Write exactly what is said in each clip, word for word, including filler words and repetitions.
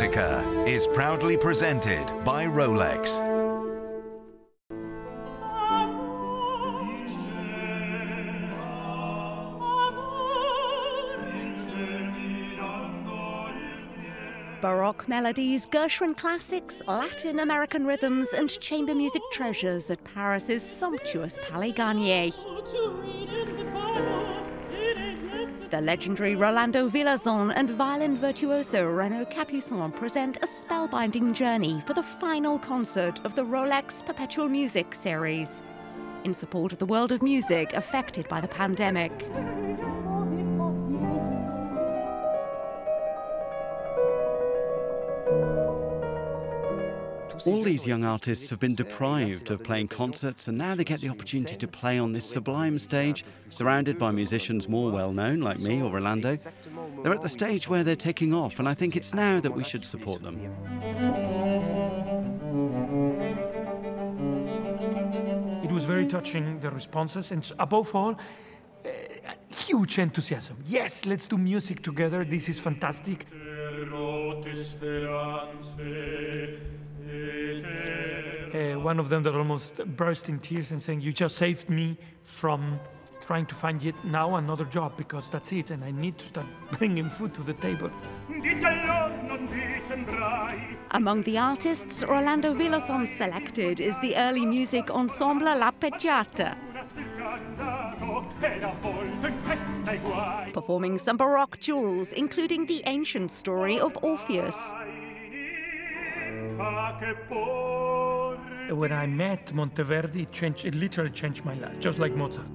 Musica is proudly presented by Rolex. Baroque melodies, Gershwin classics, Latin American rhythms and chamber music treasures at Paris's sumptuous Palais Garnier. The legendary Rolando Villazón and violin virtuoso Renaud Capuçon present a spellbinding journey for the final concert of the Rolex Perpetual Music Series, in support of the world of music affected by the pandemic. All these young artists have been deprived of playing concerts, and now they get the opportunity to play on this sublime stage, surrounded by musicians more well-known, like me or Rolando. They're at the stage where they're taking off, and I think it's now that we should support them. It was very touching, the responses, and above all, uh, huge enthusiasm. Yes, let's do music together, this is fantastic. Uh, one of them that almost burst in tears and saying, "You just saved me from trying to find yet now another job, because that's it, and I need to start bringing food to the table." Among the artists Rolando Villazón selected is the early music ensemble La Peggiata, performing some Baroque jewels, including the ancient story of Orpheus. When I met Monteverdi, it, changed, it literally changed my life, just like Mozart.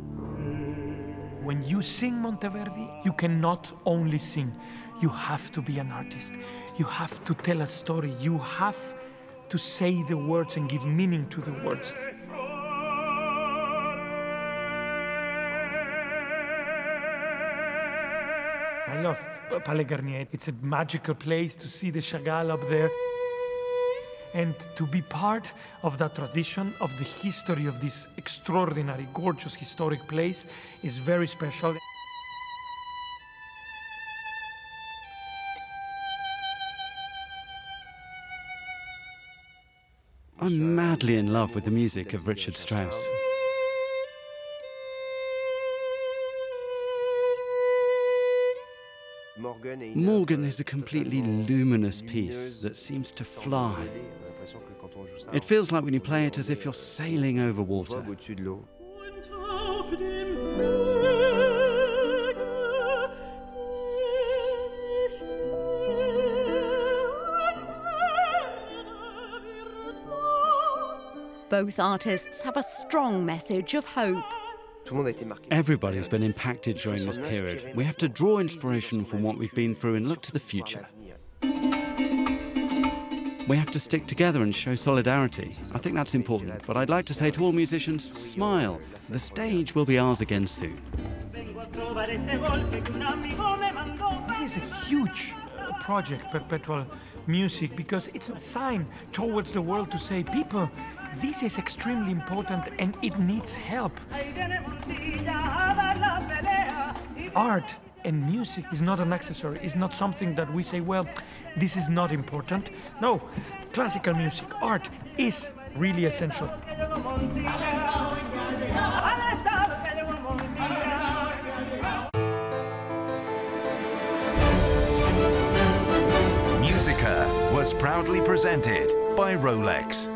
When you sing Monteverdi, you cannot only sing. You have to be an artist. You have to tell a story. You have to say the words and give meaning to the words. I love Palais Garnier. It's a magical place to see the Chagall up there, and to be part of that tradition, of the history of this extraordinary, gorgeous, historic place is very special. I'm madly in love with the music of Richard Strauss. Morgen is a completely luminous piece that seems to fly. It feels like when you play it as if you're sailing over water. Both artists have a strong message of hope. Everybody's been impacted during this period. We have to draw inspiration from what we've been through and look to the future. We have to stick together and show solidarity. I think that's important, but I'd like to say to all musicians, smile. The stage will be ours again soon. This is a huge project, Perpetual Music, because it's a sign towards the world to say, people, this is extremely important and it needs help. Art and music is not an accessory. It's not something that we say, well, this is not important. No, classical music, art is really essential. Musica was proudly presented by Rolex.